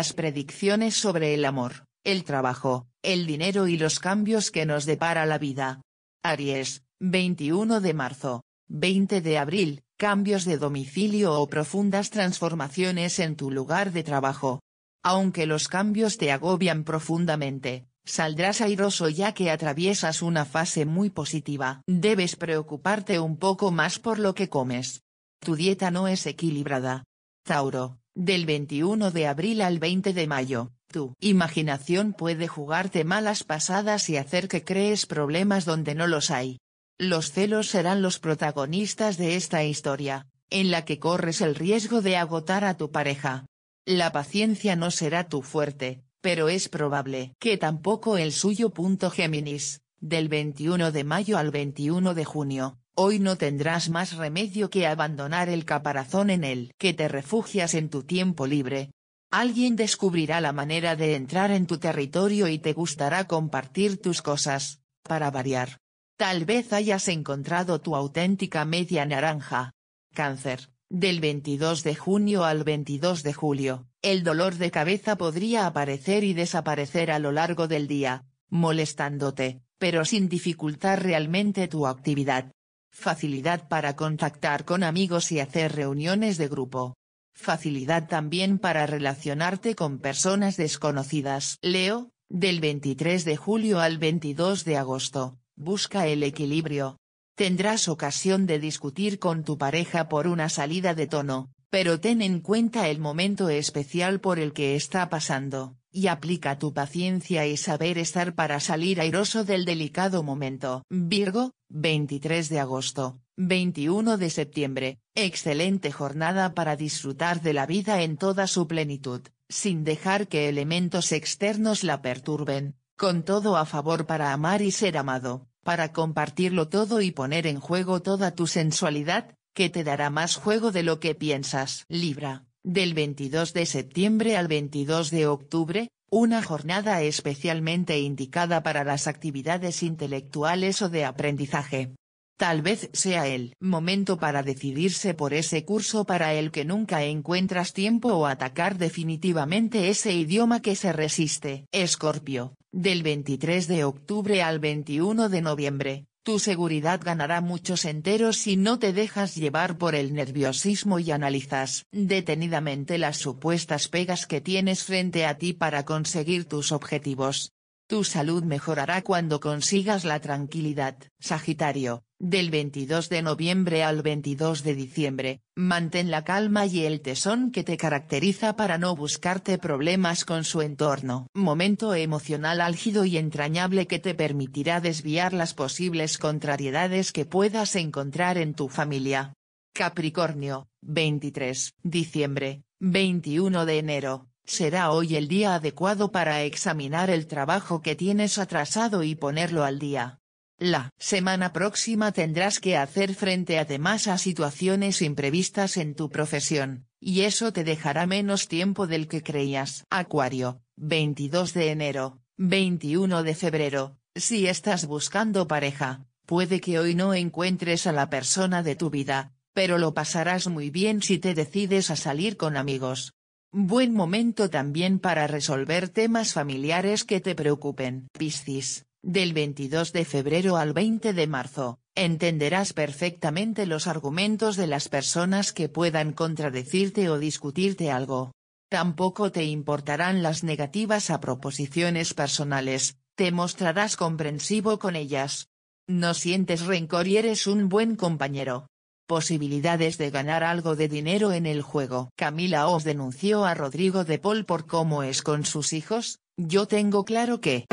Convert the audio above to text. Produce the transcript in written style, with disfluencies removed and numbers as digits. las predicciones sobre el amor, el trabajo, el dinero y los cambios que nos depara la vida. Aries, 21 de marzo, 20 de abril, cambios de domicilio o profundas transformaciones en tu lugar de trabajo. Aunque los cambios te agobian profundamente, saldrás airoso ya que atraviesas una fase muy positiva. Debes preocuparte un poco más por lo que comes. Tu dieta no es equilibrada. Tauro, del 21 de abril al 20 de mayo. Tu imaginación puede jugarte malas pasadas y hacer que crees problemas donde no los hay. Los celos serán los protagonistas de esta historia, en la que corres el riesgo de agotar a tu pareja. La paciencia no será tu fuerte, pero es probable que tampoco el suyo. Géminis, del 21 de mayo al 21 de junio, hoy no tendrás más remedio que abandonar el caparazón en el que te refugias en tu tiempo libre. Alguien descubrirá la manera de entrar en tu territorio y te gustará compartir tus cosas, para variar. Tal vez hayas encontrado tu auténtica media naranja. Cáncer, del 22 de junio al 22 de julio, el dolor de cabeza podría aparecer y desaparecer a lo largo del día, molestándote, pero sin dificultar realmente tu actividad. Facilidad para contactar con amigos y hacer reuniones de grupo. Facilidad también para relacionarte con personas desconocidas. Leo, del 23 de julio al 22 de agosto, busca el equilibrio. Tendrás ocasión de discutir con tu pareja por una salida de tono, pero ten en cuenta el momento especial por el que está pasando, y aplica tu paciencia y saber estar para salir airoso del delicado momento. Virgo, 23 de agosto, 21 de septiembre, excelente jornada para disfrutar de la vida en toda su plenitud, sin dejar que elementos externos la perturben, con todo a favor para amar y ser amado, para compartirlo todo y poner en juego toda tu sensualidad, que te dará más juego de lo que piensas. Libra, del 22 de septiembre al 22 de octubre, una jornada especialmente indicada para las actividades intelectuales o de aprendizaje. Tal vez sea el momento para decidirse por ese curso para el que nunca encuentras tiempo o atacar definitivamente ese idioma que se resiste. Escorpio, del 23 de octubre al 21 de noviembre, tu seguridad ganará muchos enteros si no te dejas llevar por el nerviosismo y analizas detenidamente las supuestas pegas que tienes frente a ti para conseguir tus objetivos. Tu salud mejorará cuando consigas la tranquilidad. Sagitario, del 22 de noviembre al 22 de diciembre, mantén la calma y el tesón que te caracteriza para no buscarte problemas con su entorno. Momento emocional álgido y entrañable que te permitirá desviar las posibles contrariedades que puedas encontrar en tu familia. Capricornio, 23 de diciembre, 21 de enero. Será hoy el día adecuado para examinar el trabajo que tienes atrasado y ponerlo al día. La semana próxima tendrás que hacer frente además a situaciones imprevistas en tu profesión, y eso te dejará menos tiempo del que creías. Acuario, 22 de enero, 21 de febrero, si estás buscando pareja, puede que hoy no encuentres a la persona de tu vida, pero lo pasarás muy bien si te decides a salir con amigos. Buen momento también para resolver temas familiares que te preocupen. Piscis, del 22 de febrero al 20 de marzo, entenderás perfectamente los argumentos de las personas que puedan contradecirte o discutirte algo. Tampoco te importarán las negativas a proposiciones personales, te mostrarás comprensivo con ellas. No sientes rencor y eres un buen compañero. Posibilidades de ganar algo de dinero en el juego. Camila Oz denunció a Rodrigo de Paul por cómo es con sus hijos. Yo tengo claro que...